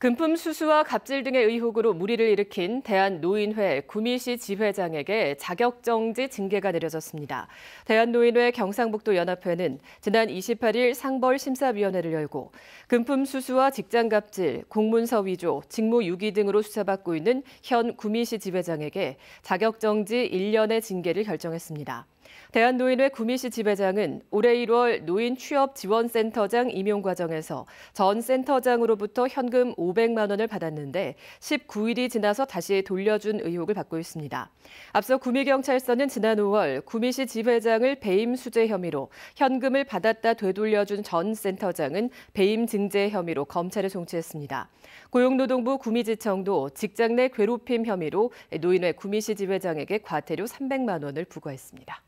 금품 수수와 갑질 등의 의혹으로 물의를 일으킨 대한노인회 구미시 지회장에게 자격정지 징계가 내려졌습니다. 대한노인회 경상북도 연합회는 지난 28일 상벌심사위원회를 열고 금품 수수와 직장갑질, 공문서 위조, 직무유기 등으로 수사받고 있는 현 구미시 지회장에게 자격정지 1년의 징계를 결정했습니다. 대한노인회 구미시 지회장은 올해 1월 노인취업지원센터장 임용 과정에서 전 센터장으로부터 현금 500만 원을 받았는데 19일이 지나서 다시 돌려준 의혹을 받고 있습니다. 앞서 구미경찰서는 지난 5월 구미시 지회장을 배임 수재 혐의로 현금을 받았다 되돌려준 전 센터장은 배임 증제 혐의로 검찰에 송치했습니다. 고용노동부 구미지청도 직장 내 괴롭힘 혐의로 노인회 구미시 지회장에게 과태료 300만 원을 부과했습니다.